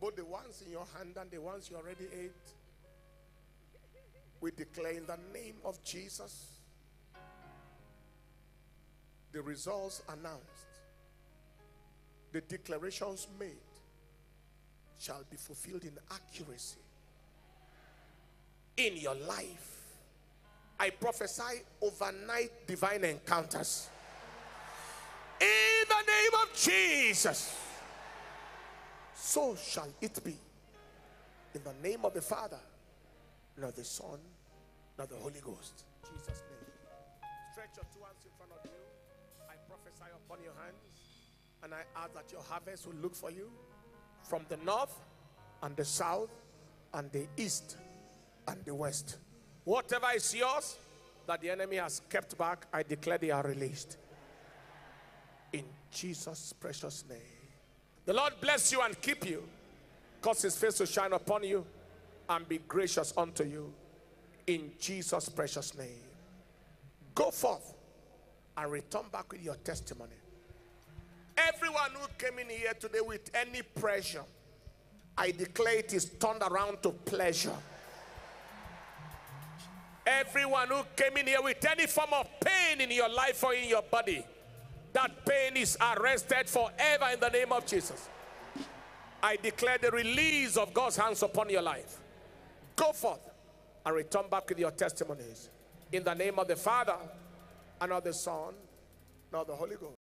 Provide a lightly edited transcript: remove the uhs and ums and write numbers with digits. both the ones in your hand and the ones you already ate. We declare in the name of Jesus, the results announced, the declarations made shall be fulfilled in accuracy in your life. I prophesy overnight divine encounters in the name of Jesus. So shall it be, in the name of the Father, not the Son, not the Holy Ghost. Jesus' name. Stretch your two hands in front of you. I prophesy upon your hands, and I ask that your harvest will look for you from the north and the south and the east and the west. Whatever is yours that the enemy has kept back, I declare they are released in Jesus' precious name. The Lord bless you and keep you, cause his face to shine upon you and be gracious unto you, in Jesus' precious name. Go forth and return back with your testimony. Everyone who came in here today with any pressure, I declare it is turned around to pleasure. Everyone who came in here with any form of pain in your life or in your body, that pain is arrested forever in the name of Jesus. I declare the release of God's hands upon your life. Go forth and return back with your testimonies, in the name of the Father, and of the Son, and of the Holy Ghost.